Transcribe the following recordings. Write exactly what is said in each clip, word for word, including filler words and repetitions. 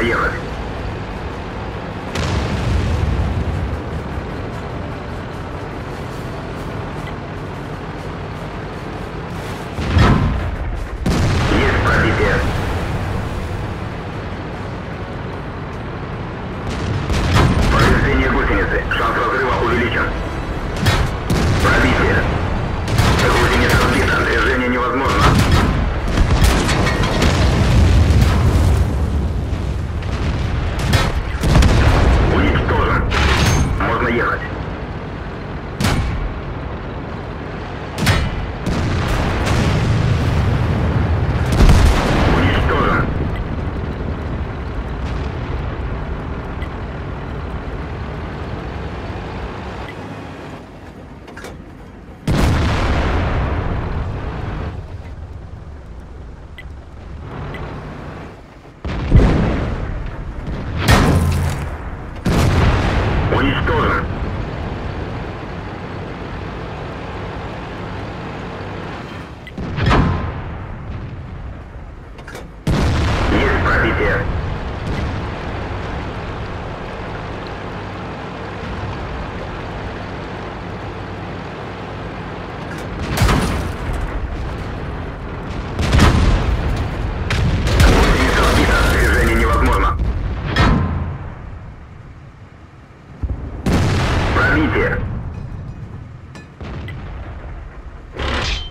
Проехали.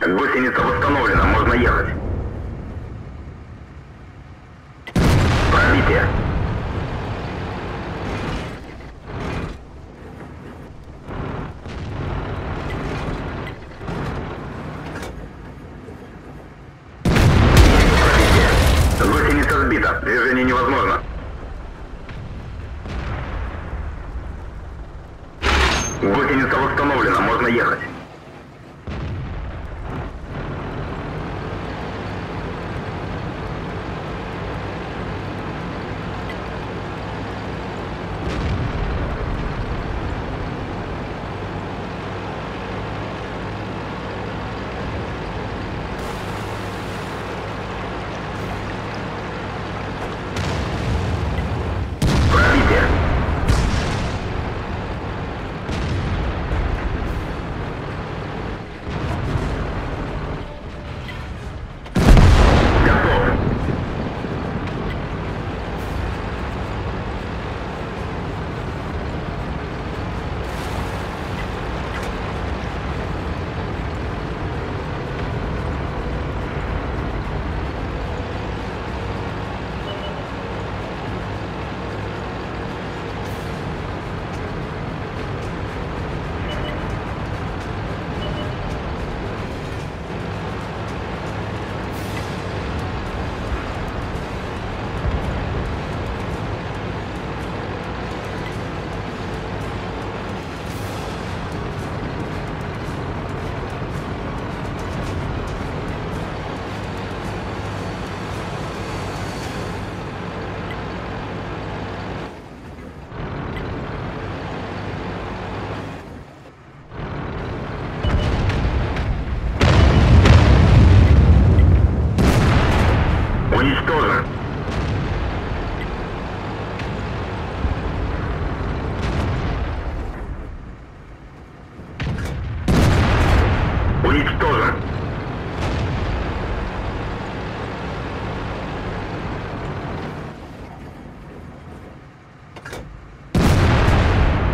Гусеница восстановлена, можно ехать. Пробитие. Гусеница сбита, движение невозможно. Гусеница восстановлена, можно ехать.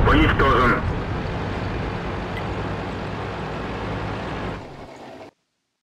Уничтожен.